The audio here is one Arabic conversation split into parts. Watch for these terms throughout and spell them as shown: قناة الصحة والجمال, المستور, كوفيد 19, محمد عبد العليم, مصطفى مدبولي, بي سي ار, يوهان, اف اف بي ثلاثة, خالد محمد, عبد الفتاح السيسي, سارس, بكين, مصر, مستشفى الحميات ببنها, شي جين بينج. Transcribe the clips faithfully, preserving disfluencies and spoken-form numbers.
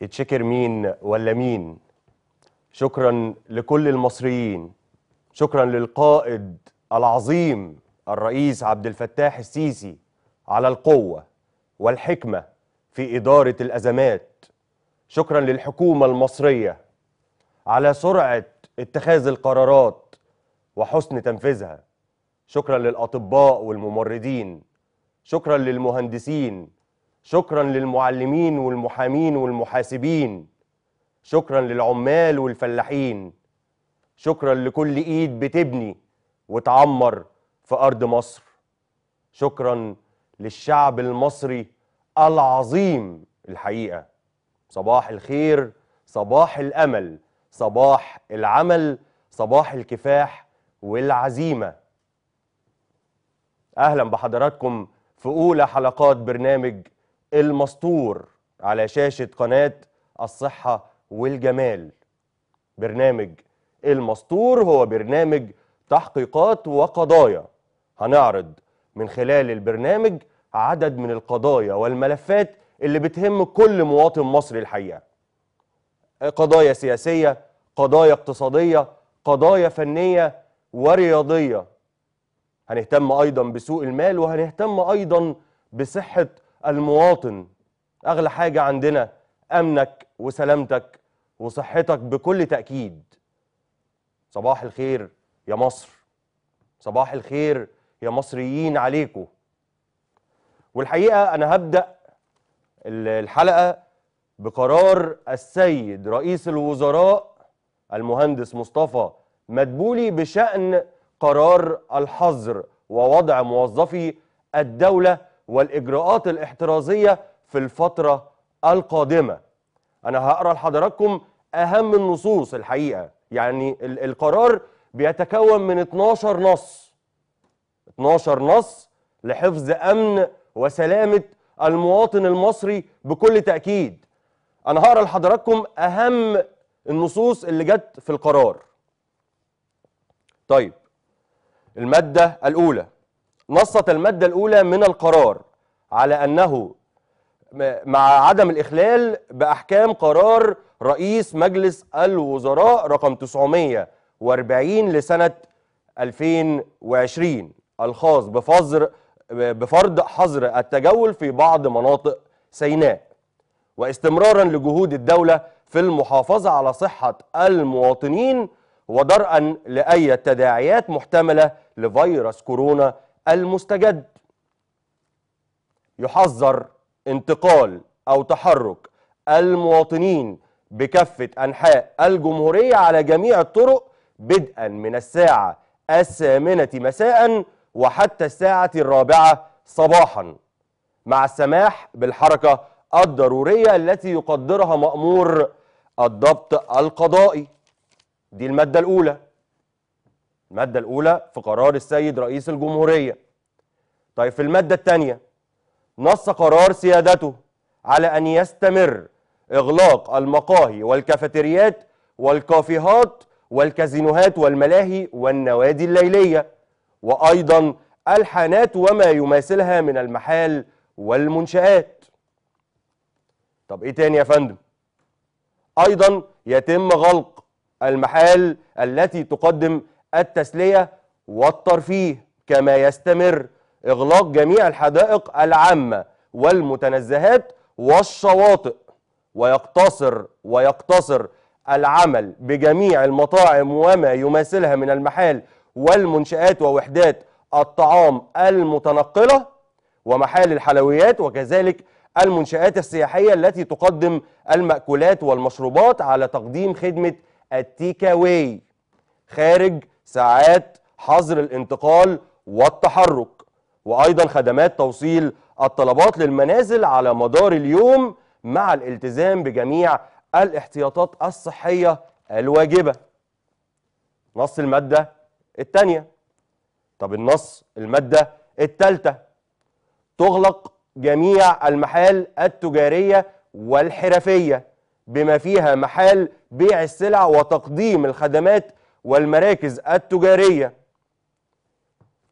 يتشكر مين ولا مين؟ شكرا لكل المصريين، شكرا للقائد العظيم الرئيس عبد الفتاح السيسي على القوة والحكمة في إدارة الأزمات، شكرا للحكومة المصرية على سرعة اتخاذ القرارات وحسن تنفيذها، شكرا للأطباء والممرضين، شكرا للمهندسين، شكرا للمعلمين والمحامين والمحاسبين، شكرا للعمال والفلاحين، شكرا لكل ايد بتبني وتعمر في أرض مصر، شكرا للشعب المصري العظيم. الحقيقة صباح الخير، صباح الأمل، صباح العمل، صباح الكفاح والعزيمة. أهلا بحضراتكم في أولى حلقات برنامج المستور على شاشة قناة الصحة والجمال. برنامج المستور هو برنامج تحقيقات وقضايا، هنعرض من خلال البرنامج عدد من القضايا والملفات اللي بتهم كل مواطن مصري. الحقيقة قضايا سياسية، قضايا اقتصادية، قضايا فنية ورياضية. هنهتم أيضا بسوق المال، وهنهتم أيضا بصحة المواطن. أغلى حاجة عندنا أمنك وسلامتك وصحتك بكل تأكيد. صباح الخير يا مصر، صباح الخير يا مصريين عليكم. والحقيقة أنا هبدأ الحلقة بقرار السيد رئيس الوزراء المهندس مصطفى مدبولي بشأن قرار الحظر ووضع موظفي الدولة والإجراءات الاحترازية في الفترة القادمة. أنا هقرأ لحضراتكم أهم النصوص. الحقيقة يعني القرار بيتكون من اتناشر نص، اتناشر نص لحفظ أمن وسلامة المواطن المصري بكل تأكيد. أنا هقرأ لحضراتكم أهم النصوص اللي جت في القرار. طيب، المادة الأولى، نصت المادة الأولى من القرار على أنه مع عدم الإخلال بأحكام قرار رئيس مجلس الوزراء رقم تسعمية وأربعين لسنة ألفين وعشرين الخاص بفرض بفرض حظر التجول في بعض مناطق سيناء، واستمرارا لجهود الدولة في المحافظة على صحة المواطنين، ودرءا لأي تداعيات محتملة لفيروس كورونا المستجد. يحظر انتقال أو تحرك المواطنين بكافة أنحاء الجمهورية على جميع الطرق بدءا من الساعة الثامنة مساء وحتى الساعة الرابعة صباحا، مع السماح بالحركة الضرورية التي يقدرها مأمور الضبط القضائي. دي المادة الأولى، المادة الأولى في قرار السيد رئيس الجمهورية. طيب، في المادة الثانية نص قرار سيادته على أن يستمر إغلاق المقاهي والكافيتريات والكافيهات والكازينوهات والملاهي والنوادي الليلية، وأيضا الحانات وما يماثلها من المحال والمنشآت. طب إيه تاني يا فندم؟ أيضا يتم غلق المحال التي تقدم التسلية والترفيه، كما يستمر إغلاق جميع الحدائق العامة والمتنزهات والشواطئ، ويقتصر ويقتصر العمل بجميع المطاعم وما يماثلها من المحال والمنشآت ووحدات الطعام المتنقلة ومحال الحلويات، وكذلك المنشآت السياحية التي تقدم المأكولات والمشروبات على تقديم خدمة التيك اواي خارج ساعات حظر الانتقال والتحرك، وأيضا خدمات توصيل الطلبات للمنازل على مدار اليوم مع الالتزام بجميع الاحتياطات الصحية الواجبة. نص المادة الثانية. طب النص المادة الثالثة، تغلق جميع المحال التجارية والحرفية بما فيها محال بيع السلع وتقديم الخدمات والمراكز التجارية.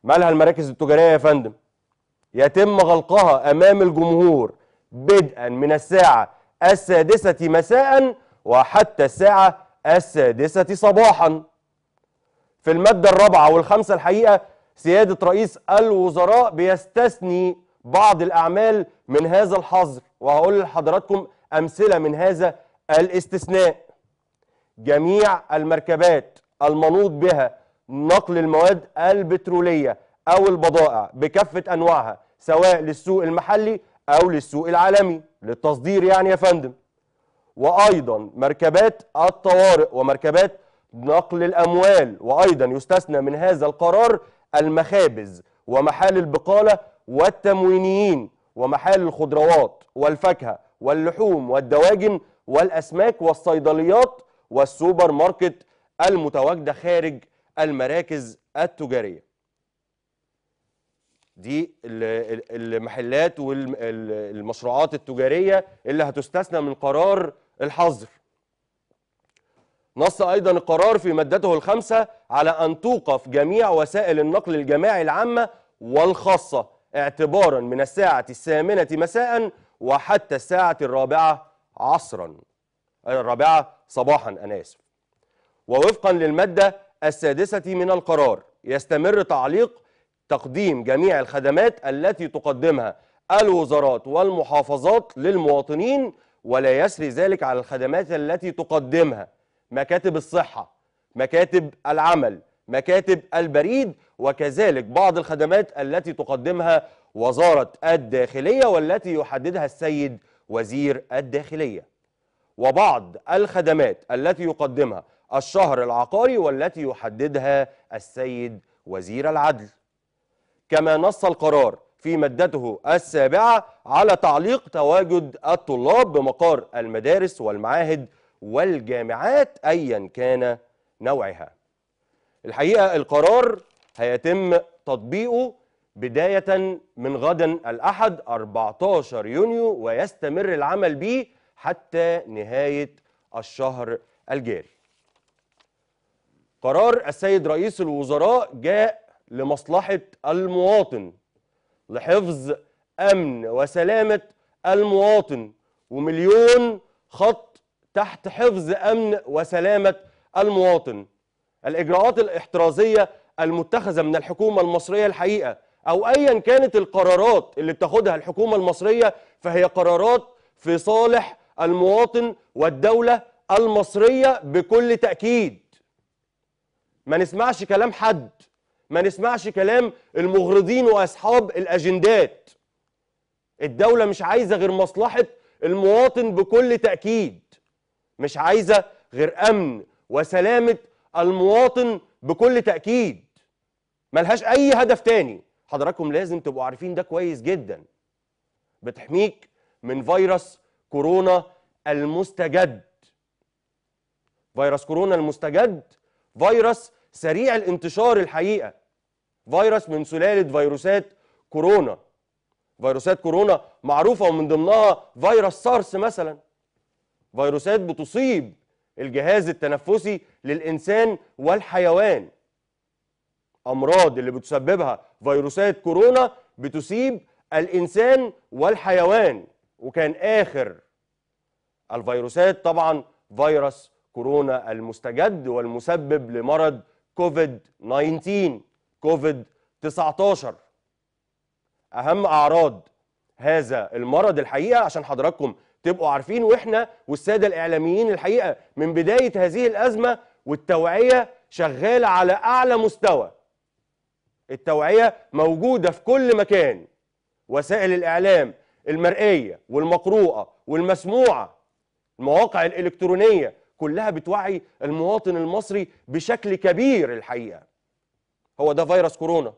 مالها المراكز التجارية يا فندم؟ يتم غلقها أمام الجمهور بدءا من الساعة السادسة مساء وحتى الساعة السادسة صباحا. في المادة الرابعة والخامسة الحقيقة سيادة رئيس الوزراء بيستثني بعض الأعمال من هذا الحظر، وهقول لحضراتكم أمثلة من هذا الاستثناء. جميع المركبات المنوط بها نقل المواد البترولية أو البضائع بكافة أنواعها سواء للسوق المحلي أو للسوق العالمي للتصدير يعني يا فندم. وأيضا مركبات الطوارئ ومركبات نقل الأموال، وأيضا يستثنى من هذا القرار المخابز ومحال البقالة والتموينيين ومحال الخضروات والفاكهة واللحوم والدواجن والأسماك والصيدليات والسوبر ماركت المتواجدة خارج المراكز التجارية. دي المحلات والمشروعات التجارية اللي هتستثنى من قرار الحظر. نص أيضا القرار في مادته الخامسة على أن توقف جميع وسائل النقل الجماعي العامة والخاصة اعتبارا من الساعة الثامنة مساء وحتى الساعة الرابعة عصرا الرابعة صباحا أنا آسف. ووفقا للمادة السادسة من القرار يستمر تعليق تقديم جميع الخدمات التي تقدمها الوزارات والمحافظات للمواطنين، ولا يسري ذلك على الخدمات التي تقدمها مكاتب الصحة، مكاتب العمل، مكاتب البريد، وكذلك بعض الخدمات التي تقدمها وزارة الداخلية والتي يحددها السيد وزير الداخلية، وبعض الخدمات التي يقدمها الشهر العقاري والتي يحددها السيد وزير العدل. كما نص القرار في مادته السابعة على تعليق تواجد الطلاب بمقار المدارس والمعاهد والجامعات أيا كان نوعها. الحقيقة القرار هيتم تطبيقه بداية من غدا الأحد أربعة عشر يونيو ويستمر العمل به حتى نهاية الشهر الجاري. قرار السيد رئيس الوزراء جاء لمصلحة المواطن، لحفظ أمن وسلامة المواطن، ومليون خط تحت حفظ أمن وسلامة المواطن. الإجراءات الاحترازية المتخذة من الحكومة المصرية الحقيقة أو أيا كانت القرارات اللي بتاخدها الحكومة المصرية فهي قرارات في صالح المواطن والدولة المصرية بكل تأكيد. ما نسمعش كلام حد، ما نسمعش كلام المغرضين وأصحاب الأجندات. الدولة مش عايزة غير مصلحة المواطن بكل تأكيد، مش عايزة غير أمن وسلامة المواطن بكل تأكيد، ملهاش أي هدف تاني. حضراتكم لازم تبقوا عارفين ده كويس جدا. بتحميك من فيروس كورونا المستجد. فيروس كورونا المستجد فيروس سريع الانتشار الحقيقة، فيروس من سلالة فيروسات كورونا. فيروسات كورونا معروفة ومن ضمنها فيروس سارس مثلا، فيروسات بتصيب الجهاز التنفسي للإنسان والحيوان. أمراض اللي بتسببها فيروسات كورونا بتصيب الإنسان والحيوان، وكان آخر الفيروسات طبعا فيروس كورونا المستجد والمسبب لمرض كوفيد تسعة عشر كوفيد تسعة عشر. أهم أعراض هذا المرض الحقيقة عشان حضراتكم تبقوا عارفين، وإحنا والسادة الإعلاميين الحقيقة من بداية هذه الأزمة والتوعية شغالة على أعلى مستوى. التوعية موجودة في كل مكان، وسائل الإعلام المرئية والمقروءة والمسموعة، المواقع الإلكترونية كلها بتوعي المواطن المصري بشكل كبير الحقيقة. هو ده فيروس كورونا.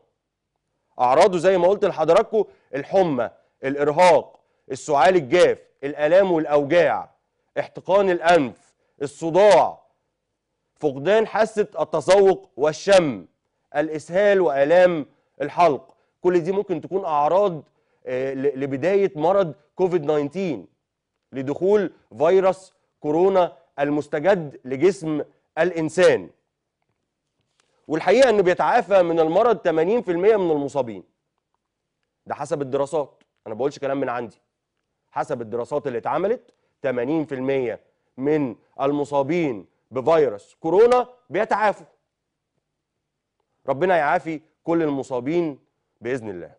أعراضه زي ما قلت لحضراتكم الحمى، الإرهاق، السعال الجاف، الآلام والأوجاع، احتقان الأنف، الصداع، فقدان حاسة التذوق والشم، الإسهال وآلام الحلق. كل دي ممكن تكون أعراض لبداية مرض كوفيد تسعة عشر، لدخول فيروس كورونا المستجد لجسم الإنسان. والحقيقة أنه بيتعافى من المرض ثمانين بالمئة من المصابين، ده حسب الدراسات، أنا بقولش كلام من عندي، حسب الدراسات اللي اتعملت ثمانين بالمئة من المصابين بفيروس كورونا بيتعافوا. ربنا يعافي كل المصابين بإذن الله.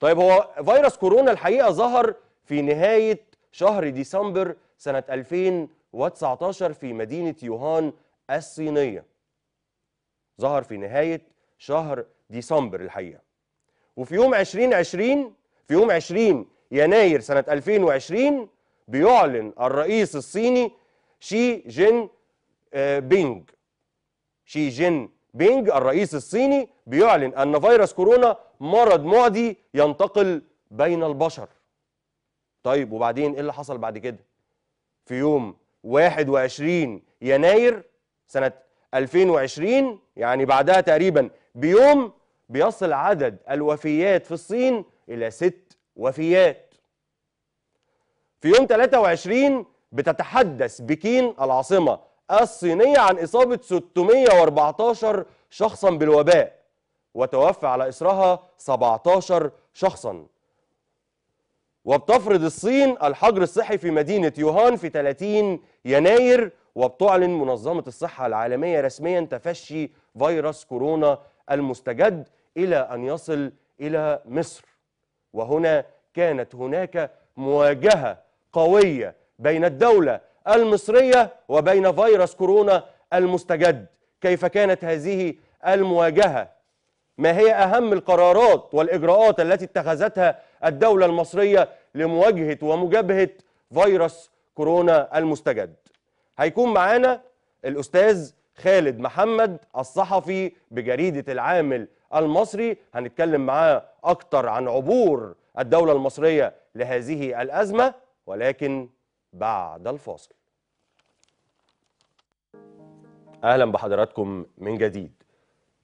طيب، هو فيروس كورونا الحقيقة ظهر في نهاية شهر ديسمبر سنة ألفين وتسعتاشر في مدينة يوهان الصينية. ظهر في نهاية شهر ديسمبر الحقيقة. وفي يوم عشرين عشرين في يوم عشرين يناير سنة ألفين وعشرين بيعلن الرئيس الصيني شي جين بينج شي جين بينج الرئيس الصيني بيعلن أن فيروس كورونا مرض معدي ينتقل بين البشر. طيب وبعدين إيه اللي حصل بعد كده؟ في يوم واحد وعشرين يناير سنة ألفين وعشرين، يعني بعدها تقريبا بيوم، بيصل عدد الوفيات في الصين إلى ست وفيات. في يوم ثلاثة وعشرين بتتحدث بكين العاصمة الصينية عن إصابة ستمئة وأربعتاشر شخصا بالوباء، وتوفى على إثرها سبعتاشر شخصا. وبتفرض الصين الحجر الصحي في مدينة يوهان في ثلاثين يناير، وبتعلن منظمة الصحة العالمية رسميا تفشي فيروس كورونا المستجد إلى أن يصل إلى مصر. وهنا كانت هناك مواجهة قوية بين الدولة المصرية وبين فيروس كورونا المستجد. كيف كانت هذه المواجهة؟ ما هي أهم القرارات والإجراءات التي اتخذتها الدولة المصرية لمواجهة ومجابهة فيروس كورونا المستجد؟ هيكون معانا الأستاذ خالد محمد الصحفي بجريدة العامل المصري، هنتكلم معاه أكتر عن عبور الدولة المصرية لهذه الأزمة، ولكن بعد الفاصل. أهلا بحضراتكم من جديد.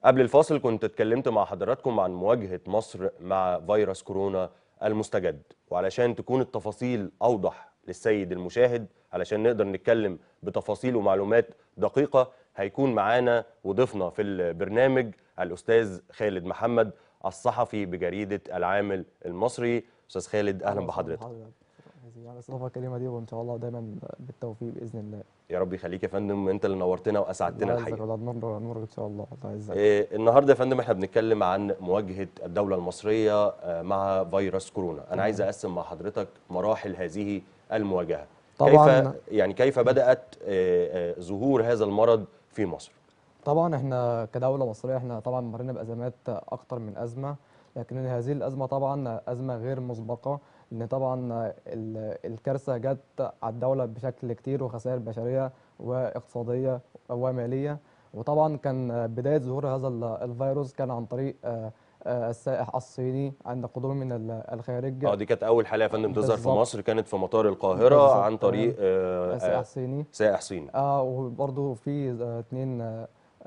قبل الفاصل كنت اتكلمت مع حضراتكم عن مواجهة مصر مع فيروس كورونا المستجد، وعلشان تكون التفاصيل أوضح للسيد المشاهد، علشان نقدر نتكلم بتفاصيل ومعلومات دقيقة، هيكون معانا وضيفنا في البرنامج الأستاذ خالد محمد الصحفي بجريدة العامل المصري. أستاذ خالد، أهلا بحضرتك. يعني استضافه الكريمه دي، وان شاء الله دايما بالتوفيق باذن الله. يا رب يخليك يا فندم، انت اللي نورتنا واسعدتنا الحقيقه. الله يعزك، الله نورك ان شاء الله. الله يعزك. إيه النهارده يا فندم احنا بنتكلم عن مواجهه الدوله المصريه مع فيروس كورونا. انا عايز اقسم مع حضرتك مراحل هذه المواجهه. طبعا كيف يعني كيف بدات ظهور هذا المرض في مصر؟ طبعا احنا كدوله مصريه احنا طبعا مرينا بازمات اكتر من ازمه، لكن هذه الازمه طبعا ازمه غير مسبقه، ان طبعا الكارثه جت على الدوله بشكل كتير، وخسائر بشريه واقتصاديه وماليه. وطبعا كان بدايه ظهور هذا الفيروس كان عن طريق السائح الصيني عند قدومه من الخارج. اه دي كانت اول حاله يا فندم تظهر في مصر، كانت في مطار القاهره عن طريق آه سائح صيني سائح صيني اه وبرده في اثنين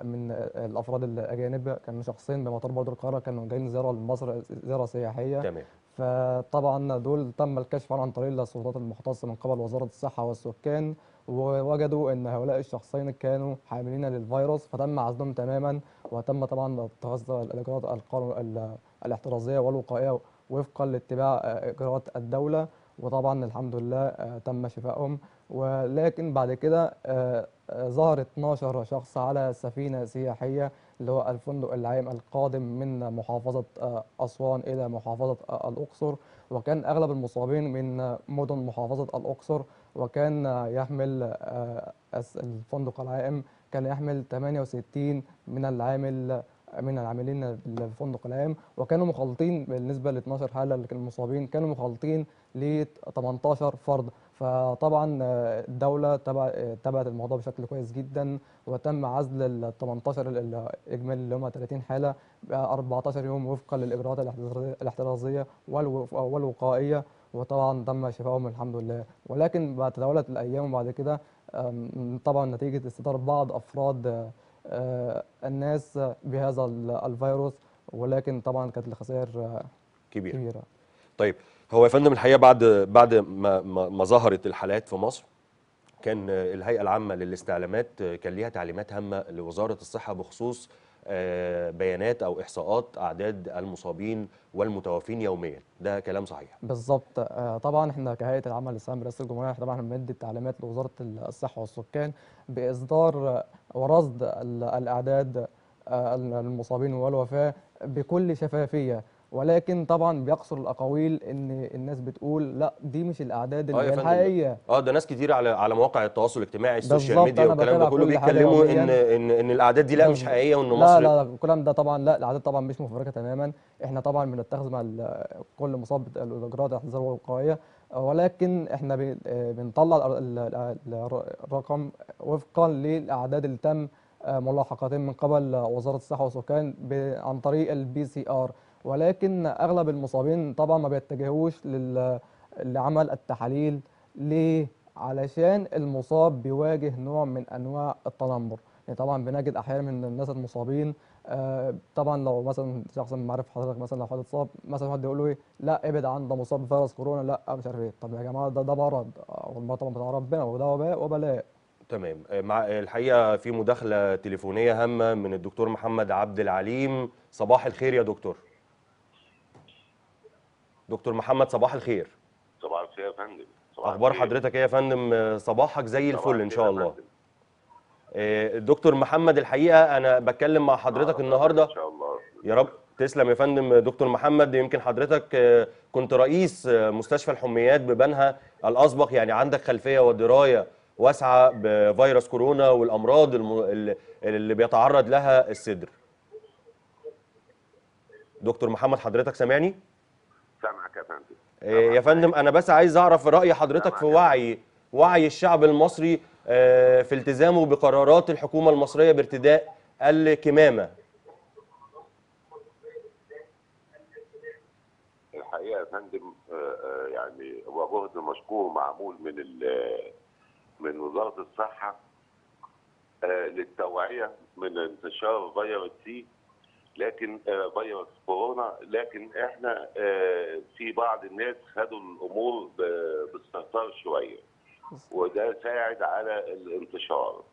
من الافراد الاجانب، كانوا شخصين بمطار برضه القاهره، كانوا جايين زياره لمصر، زياره سياحيه. تمام. فطبعا دول تم الكشف عن طريق السلطات المختصه من قبل وزاره الصحه والسكان، ووجدوا ان هؤلاء الشخصين كانوا حاملين للفيروس، فتم عزلهم تماما، وتم طبعا اتخاذ الاجراءات الاحترازيه والوقائيه وفقا لاتباع اجراءات الدوله. وطبعا الحمد لله تم شفائهم. ولكن بعد كده ظهر اثناشر شخص على سفينه سياحيه اللي هو الفندق العام القادم من محافظه اسوان الى محافظه الاقصر، وكان اغلب المصابين من مدن محافظه الاقصر، وكان يحمل الفندق العام كان يحمل ثمانية وستين من العامل من العاملين بالفندق العام، وكانوا مخالطين بالنسبه ل اثناشر حاله اللي كانوا مصابين، كانوا مخالطين ل ثمنتاشر فرد. فطبعا الدوله تبعت الموضوع بشكل كويس جدا، وتم عزل ال ثمنتاشر الاجمالي اللي هم ثلاثين حاله أربعتاشر يوم وفقا للاجراءات الاحترازيه والوقائيه، وطبعا تم شفائهم الحمد لله. ولكن بعد تداولت الايام وبعد كده طبعا نتيجه استدار بعض افراد الناس بهذا الفيروس، ولكن طبعا كانت الخسائر كبيره. كبيره. طيب هو يا فندم الحقيقه بعد بعد ما ما ظهرت الحالات في مصر، كان الهيئه العامه للاستعلامات كان ليها تعليمات هامه لوزاره الصحه بخصوص بيانات أو إحصاءات أعداد المصابين والمتوفين يوميا، ده كلام صحيح؟ بالظبط. طبعا احنا كهيئة العمل السامية برئاسة الجمهورية طبعا بندي التعليمات لوزارة الصحة والسكان بإصدار ورصد الأعداد المصابين والوفاة بكل شفافية، ولكن طبعا بيقصر الاقاويل ان الناس بتقول لا دي مش الاعداد اللي هي الحقيقيه. اه ده ناس كتير على على مواقع التواصل الاجتماعي السوشيال ميديا والكلام ده كله بيتكلموا ان ان ان الاعداد دي لا مش حقيقيه وان مصر لا لا الكلام ده طبعا لا، الاعداد طبعا مش مفبركه تماما. احنا طبعا بنتخذ مع كل مصاب الاجراءات الاحترازيه والوقائيه، ولكن احنا بنطلع الرقم وفقا للاعداد اللي تم ملاحقتين من قبل وزاره الصحه والسكان عن طريق البي سي ار، ولكن اغلب المصابين طبعا ما بيتجهوش لعمل التحاليل. ليه؟ علشان المصاب بيواجه نوع من انواع التنمر، يعني طبعا بنجد احيانا من الناس المصابين آه طبعا لو مثلا شخص ما عارف حضرتك، مثلا لو حد اتصاب مثلا حد يقول له ايه لا ابعد عن ده مصاب بفيروس كورونا، لا مش عارف ايه. طب يا جماعه ده ده مرض طبعا بتاع ربنا وده وباء وبلاء. تمام. مع الحقيقه في مداخله تليفونيه هامه من الدكتور محمد عبد العليم. صباح الخير يا دكتور. دكتور محمد صباح الخير. صباح الخير يا فندم. اخبار حضرتك ايه يا فندم؟ صباحك زي الفل ان شاء الله. دكتور محمد الحقيقه انا بتكلم مع حضرتك النهارده ان شاء الله. يا رب تسلم يا فندم. دكتور محمد يمكن حضرتك كنت رئيس مستشفى الحميات ببنها الاسبق، يعني عندك خلفيه ودرايه واسعه بفيروس كورونا والامراض اللي بيتعرض لها الصدر. دكتور محمد حضرتك سامعني؟ سامعك يا فندم. إيه يا فندم انا بس عايز اعرف راي حضرتك في وعي وعي الشعب المصري في التزامه بقرارات الحكومه المصريه بارتداء الكمامه. الحقيقه يا فندم يعني هو جهد مشكور معمول من من وزاره الصحه للتوعيه من انتشار فيروس سي لكن فيروس كورونا، لكن احنا في بعض الناس خدوا الامور باستهتار شويه وده ساعد على الانتشار.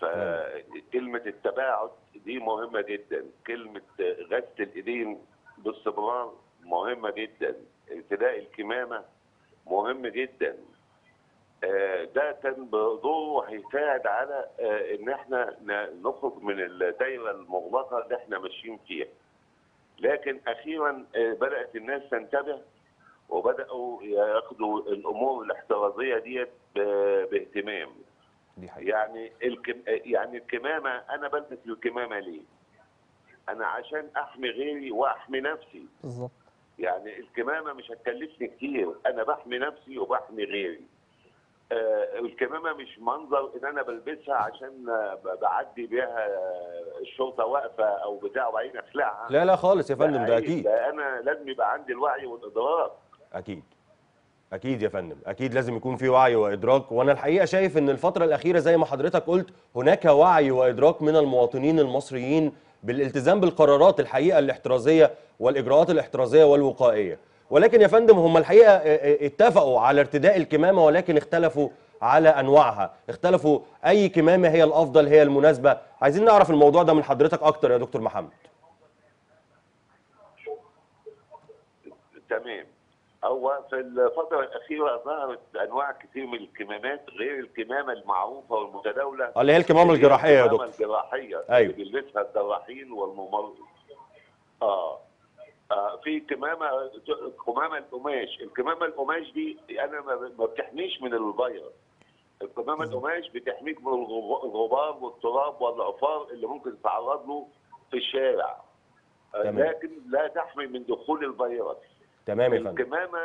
فكلمه التباعد دي مهمه جدا، كلمه غسل الايدين باستمرار مهمه جدا، ارتداء الكمامه مهم جدا. ده كان بدوره هيساعد على ان احنا نخرج من الدايره المغلقه اللي احنا ماشيين فيها. لكن اخيرا بدات الناس تنتبه وبداوا ياخدوا الامور الاحترازيه ديت باهتمام. دي حقيقة. يعني الكم... يعني الكمامه، انا بلبس الكمامه ليه؟ انا عشان احمي غيري واحمي نفسي. بالظبط. يعني الكمامه مش هتكلفني كتير، انا بحمي نفسي وبحمي غيري. الكمامه مش منظر ان انا بلبسها عشان بعدي بيها الشرطه واقفه او بتاع وبعدين اخلعها. لا لا خالص يا فندم، ده اكيد انا لازم يبقى عندي الوعي والادراك. اكيد اكيد يا فندم، اكيد لازم يكون في وعي وادراك. وانا الحقيقه شايف ان الفتره الاخيره زي ما حضرتك قلت هناك وعي وادراك من المواطنين المصريين بالالتزام بالقرارات الحقيقه الاحترازيه والاجراءات الاحترازيه والوقائيه. ولكن يا فندم هم الحقيقه اتفقوا على ارتداء الكمامه ولكن اختلفوا على انواعها، اختلفوا اي كمامه هي الافضل هي المناسبه، عايزين نعرف الموضوع ده من حضرتك اكتر يا دكتور محمد. تمام. هو في الفتره الاخيره ظهرت انواع كتير من الكمامات غير الكمامه المعروفه والمتداوله اللي هي الكمامه الجراحيه يا دكتور. الكمامه الجراحيه أيوه. اللي بيلبسها الجراحين والممرضين. اه في كمامه كمامه القماش، الكمامه القماش دي انا ما بتحميش من الفيروس. الكمامه القماش بتحميك من الغبار والتراب والعفار اللي ممكن تتعرض له في الشارع. تمام. لكن لا تحمي من دخول الفيروس. تمام يا فندم. الكمامه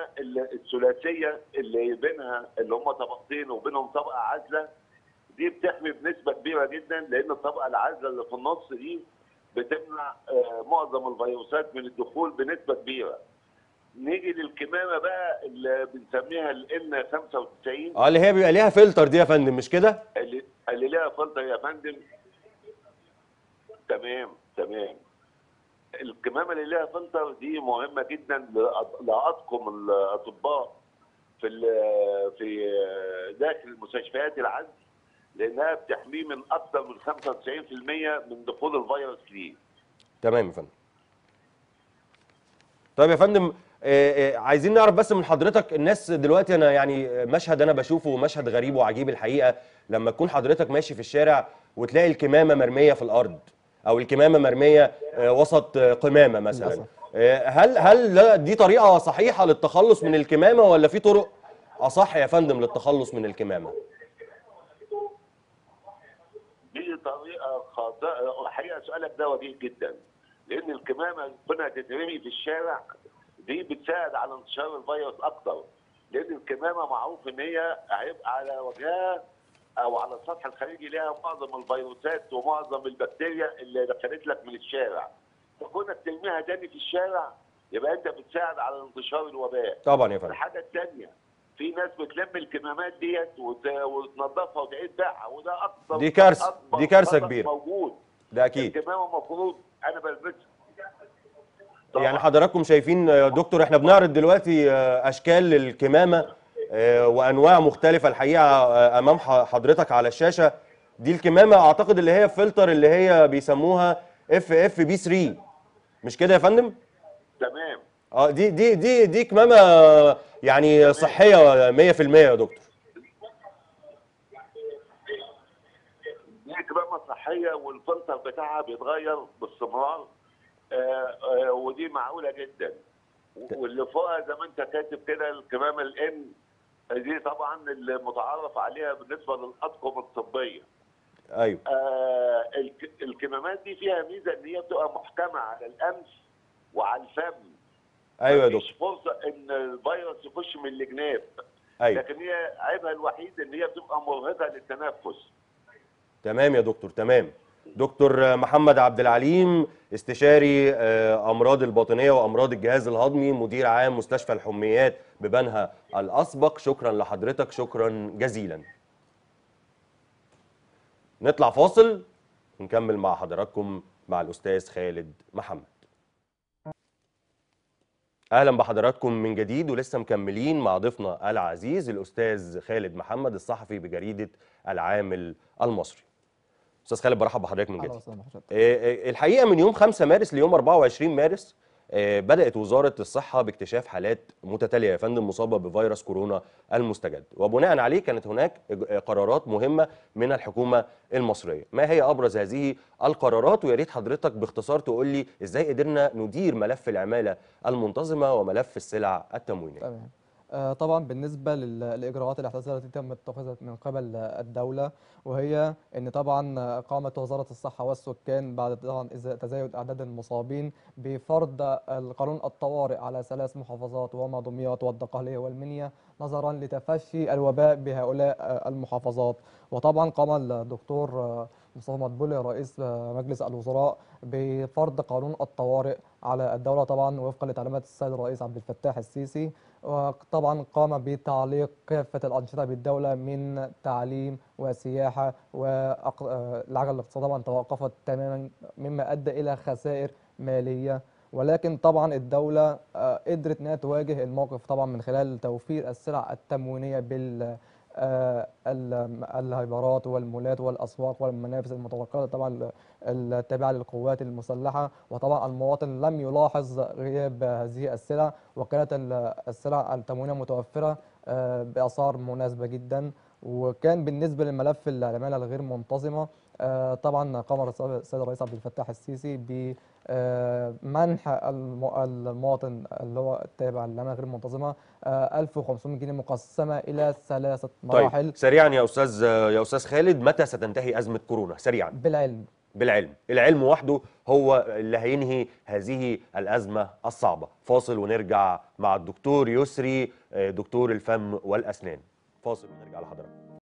الثلاثيه اللي بينها اللي هم طبقتين وبينهم طبقه عازله دي بتحمي بنسبه كبيره جدا، لان الطبقه العازله اللي في النص دي بتمنع معظم الفيروسات من الدخول بنسبه كبيره. نيجي للكمامه بقى اللي بنسميها الان خمسة وتسعين اه اللي هي بيبقى ليها فلتر دي يا فندم مش كده؟ اللي اللي ليها فلتر يا فندم. تمام تمام. الكمامه اللي ليها فلتر دي مهمه جدا لاطقم الاطباء في في داخل المستشفيات العزل لانها بتحميه من اكثر من خمسة وتسعين بالمئة من دخول الفيروس ليه. تمام يا فندم. طيب يا فندم آآ آآ عايزين نعرف بس من حضرتك، الناس دلوقتي انا يعني مشهد انا بشوفه مشهد غريب وعجيب الحقيقه، لما تكون حضرتك ماشي في الشارع وتلاقي الكمامه مرميه في الارض او الكمامه مرميه وسط قمامه مثلا، هل هل دي طريقه صحيحه للتخلص من الكمامه ولا في طرق اصح يا فندم للتخلص من الكمامه؟ دي طريقه خاطئه الحقيقه. سؤالك ده وديه جدا، لان الكمامه كنا تترمي في الشارع دي بتساعد على انتشار الفيروس اكتر، لان الكمامه معروف ان هي هيبقى على وجهها او على السطح الخارجي لها معظم الفيروسات ومعظم البكتيريا اللي دخلت لك من الشارع، فكونك ترميها تاني في الشارع يبقى انت بتساعد على انتشار الوباء. طبعا يا فندم. الحاجه الثانيه في ناس بتلم الكمامات ديت وتنظفها وتعيد بيعها، وده اكتر دي كارثه، دي كارثه كبيره موجود. ده اكيد الكمامه المفروض انا بلبسها. يعني حضراتكم شايفين يا دكتور احنا بنعرض دلوقتي اشكال للكمامه وانواع مختلفه الحقيقه امام حضرتك على الشاشه. دي الكمامه اعتقد اللي هي فلتر اللي هي بيسموها اف اف بي ثلاثة، مش كده يا فندم؟ تمام. اه دي دي دي دي كمامه يعني صحيه مئة بالمئة يا دكتور. دي كمامه صحيه والفلتر بتاعها بيتغير باستمرار. آه آه ودي معقوله جدا، واللي فوقها زي ما انت كاتب كده الكمامه الام دي طبعا المتعارف عليها بالنسبه للاطقم الطبيه. ايوه. آه الكمامات دي فيها ميزه ان هي بتبقى محكمه على الانف وعلى الفم. ايوه يا دكتور. مفيش فرصه ان الفيروس يخش من الجناب. ايوه. لكن هي عيبها الوحيد ان هي بتبقى مرهقه للتنفس. تمام يا دكتور. تمام. دكتور محمد عبد العليم استشاري امراض الباطنيه وامراض الجهاز الهضمي، مدير عام مستشفى الحميات ببنها الاسبق، شكرا لحضرتك، شكرا جزيلا. نطلع فاصل ونكمل مع حضراتكم مع الاستاذ خالد محمد. اهلا بحضراتكم من جديد، ولسه مكملين مع ضيفنا العزيز الاستاذ خالد محمد الصحفي بجريده العامل المصري. استاذ خالد برحب بحضرتك من جديد. الحقيقه من يوم خمسة مارس ليوم أربعة وعشرين مارس بدات وزاره الصحه باكتشاف حالات متتاليه يا فندم مصابه بفيروس كورونا المستجد، وبناء عليه كانت هناك قرارات مهمه من الحكومه المصريه. ما هي ابرز هذه القرارات؟ ويا ريت حضرتك باختصار تقول لي ازاي قدرنا ندير ملف العماله المنتظمه وملف السلع التموينيه. تمام. طبعا بالنسبه للاجراءات الاحترازيه التي تم اتخاذها من قبل الدوله، وهي ان طبعا قامت وزاره الصحه والسكان بعد طبعا تزايد اعداد المصابين بفرض القانون الطوارئ على ثلاث محافظات وهما دمياط والدقهليه والمنيا نظرا لتفشي الوباء بهؤلاء المحافظات. وطبعا قام الدكتور مصطفى مدبولي رئيس مجلس الوزراء بفرض قانون الطوارئ على الدولة طبعا وفقا لتعليمات السيد الرئيس عبد الفتاح السيسي، وطبعا قام بتعليق كافة الأنشطة بالدولة من تعليم وسياحة والعجلة الاقتصادية طبعا توقفت تماما مما أدى إلى خسائر مالية، ولكن طبعا الدولة قدرت أنها تواجه الموقف طبعا من خلال توفير السلع التموينية بال الهايبرات والمولات والاسواق والمنافس المتنقله طبعا التابعه للقوات المسلحه، وطبعا المواطن لم يلاحظ غياب هذه السلع وكانت السلع التموينيه متوفره باسعار مناسبه جدا. وكان بالنسبه لملف العماله الغير منتظمه طبعا قام السيد الرئيس عبد الفتاح السيسي ب منح المواطن اللي هو التابع للعماله غير منتظمه ألف وخمسمئة جنيه مقسمه الى ثلاثه مراحل. طيب سريعا يا استاذ يا استاذ خالد، متى ستنتهي ازمه كورونا سريعا؟ بالعلم بالعلم، العلم وحده هو اللي هينهي هذه الازمه الصعبه. فاصل ونرجع مع الدكتور يسري دكتور الفم والاسنان. فاصل ونرجع لحضراتكم.